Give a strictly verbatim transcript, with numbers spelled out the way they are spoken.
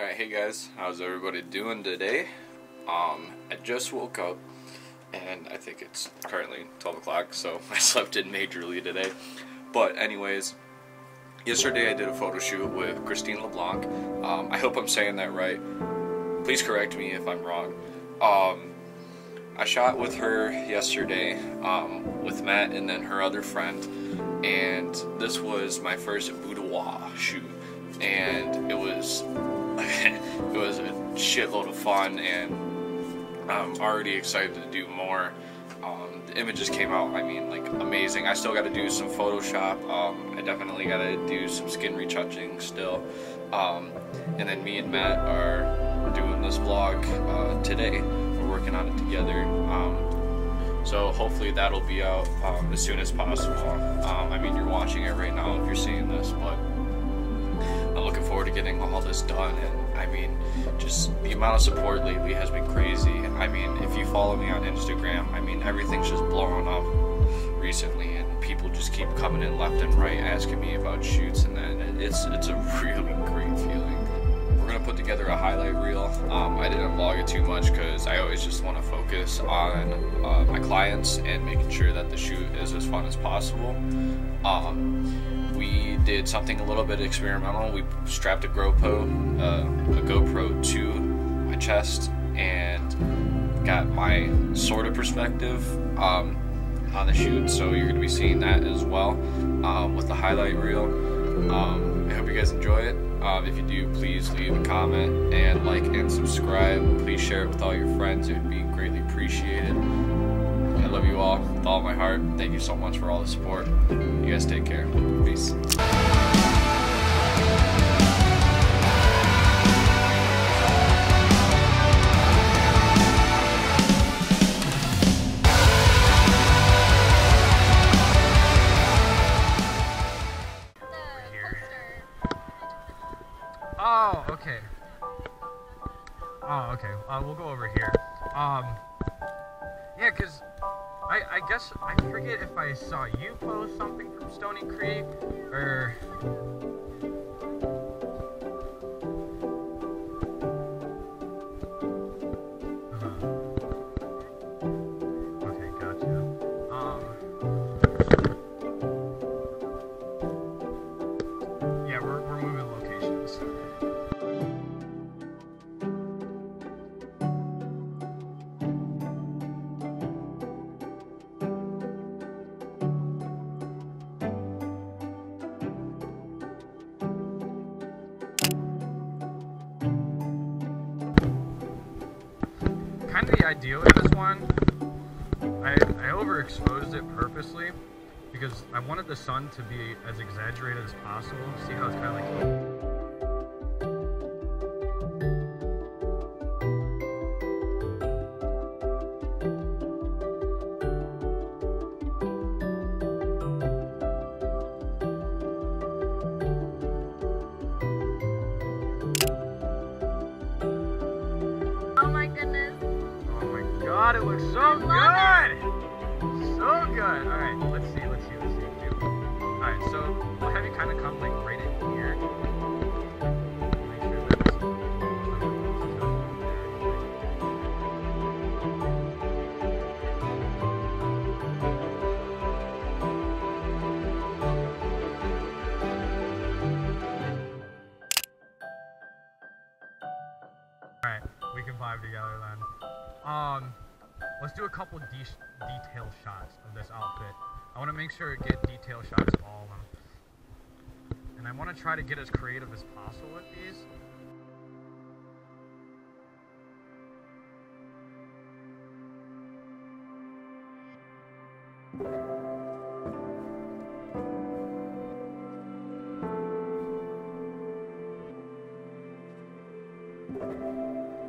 Alright, hey guys, how's everybody doing today? Um, I just woke up, and I think it's currently twelve o'clock, so I slept in majorly today. But anyways, yesterday I did a photo shoot with Christine LeBlanc. Um, I hope I'm saying that right. Please correct me if I'm wrong. Um, I shot with her yesterday, um, with Matt and then her other friend, and this was my first boudoir shoot, and it was... it was a shitload of fun, and I'm already excited to do more. Um, the images came out, I mean, like, amazing. I still got to do some Photoshop. Um, I definitely got to do some skin retouching still. Um, and then me and Matt are doing this vlog uh, today. We're working on it together. Um, so hopefully that'll be out um, as soon as possible. Um, I mean, you're watching it right now if you're seeing this, but I'm looking forward to getting all this done. And I mean, just the amount of support lately has been crazy. I mean, if you follow me on Instagram, I mean, everything's just blowing up recently, and people just keep coming in left and right asking me about shoots, and then it's it's a really great feeling. We're gonna put together a highlight reel. Um, I didn't vlog it too much because I always just want to focus on uh, my clients and making sure that the shoot is as fun as possible. Um, We did something a little bit experimental. We strapped a GoPro, uh, a GoPro to my chest and got my sort of perspective um, on the shoot, so you're going to be seeing that as well um, with the highlight reel. Um, I hope you guys enjoy it. Um, if you do, please leave a comment and like and subscribe. Please share it with all your friends. It would be greatly appreciated. I love you all with all my heart. Thank you so much for all the support. You guys take care. Peace. Oh, okay. Oh, okay. Uh, we'll go over here. Um, yeah, cause. I, I guess, I forget if I saw you post something from Stony Creek, or... Uh-huh. Okay, gotcha. Um... Yeah, we're, we're moving locations. Kind of the ideal with this one, I, I overexposed it purposely because I wanted the sun to be as exaggerated as possible. See how it's kind of like... God, it looks so good! It. So good! Alright, let's see, let's see, let's see. Alright, so we'll have you kind of come like right in here. Make sure that's there. Alright, we can vibe together then. Um... Let's do a couple de detail shots of this outfit. I want to make sure to get detail shots of all of them. And I want to try to get as creative as possible with these.